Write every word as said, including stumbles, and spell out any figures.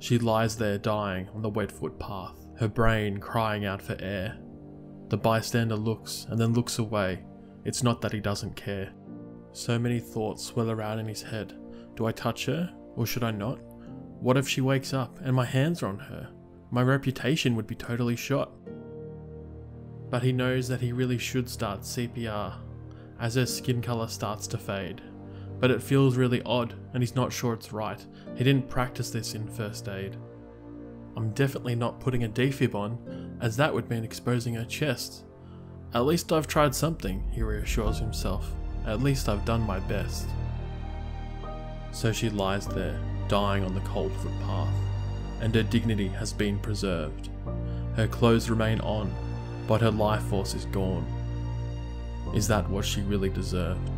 She lies there dying on the wet footpath, her brain crying out for air. The bystander looks and then looks away. It's not that he doesn't care. So many thoughts swirl around in his head. Do I touch her? Or should I not? What if she wakes up and my hands are on her? My reputation would be totally shot. But he knows that he really should start C P R, as her skin colour starts to fade. But it feels really odd and he's not sure it's right. He didn't practice this in first aid. I'm definitely not putting a defib on, as that would mean exposing her chest. At least I've tried something, he reassures himself. At least I've done my best. So she lies there, dying on the cold footpath, and her dignity has been preserved. Her clothes remain on, but her life force is gone. Is that what she really deserved?